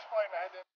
Spy madam.